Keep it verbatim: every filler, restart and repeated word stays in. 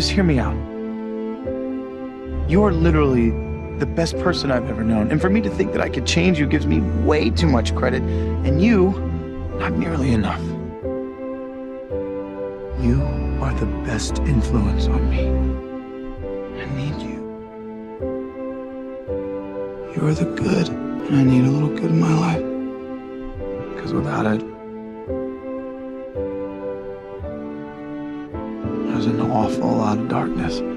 Just hear me out. You're literally the best person I've ever known, and for me to think that I could change you gives me way too much credit, and you, not nearly enough. You are the best influence on me. I need you. You're the good, and I need a little good in my life. Because without it, there's an awful lot of darkness.